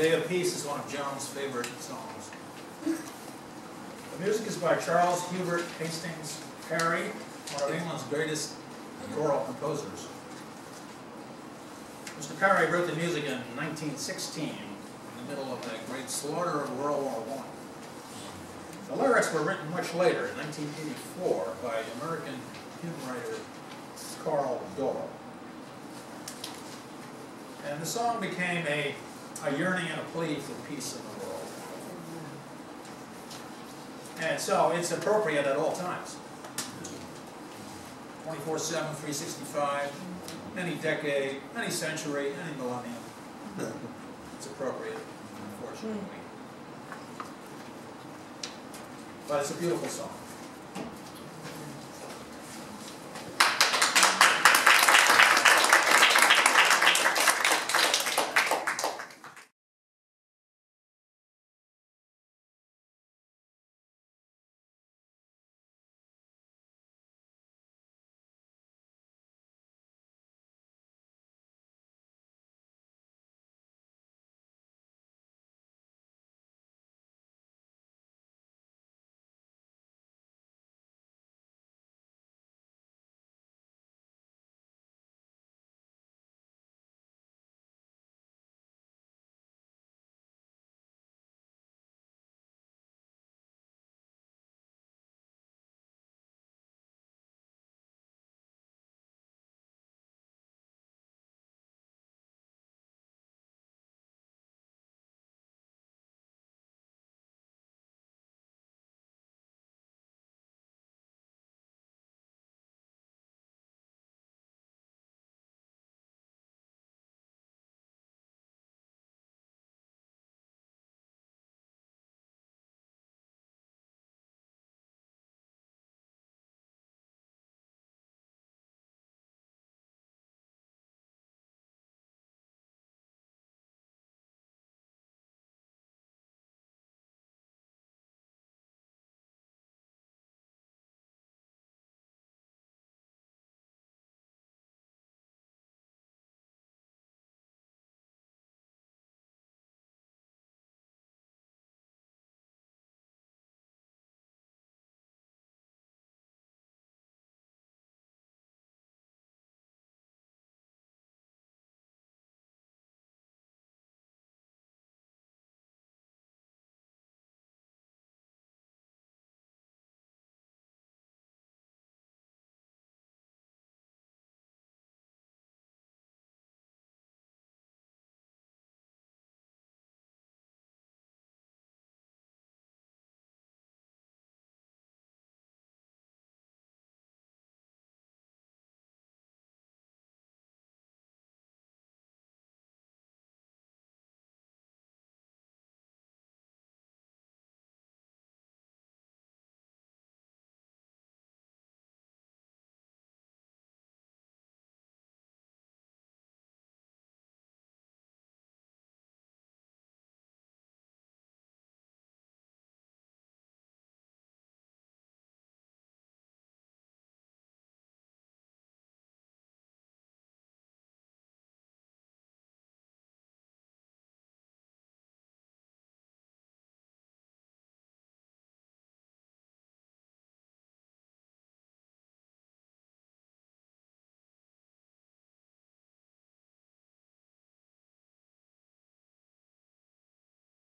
Day of Peace is one of John's favorite songs. The music is by Charles Hubert Hastings Parry, one of England's greatest choral composers. Mr. Parry wrote the music in 1916, in the middle of the great slaughter of World War I. The lyrics were written much later, in 1984, by American hymn writer Carl Dorl. And the song became a yearning and a plea for peace in the world. And so it's appropriate at all times. 24/7, 365, any decade, any century, any millennium. It's appropriate, unfortunately. But it's a beautiful song.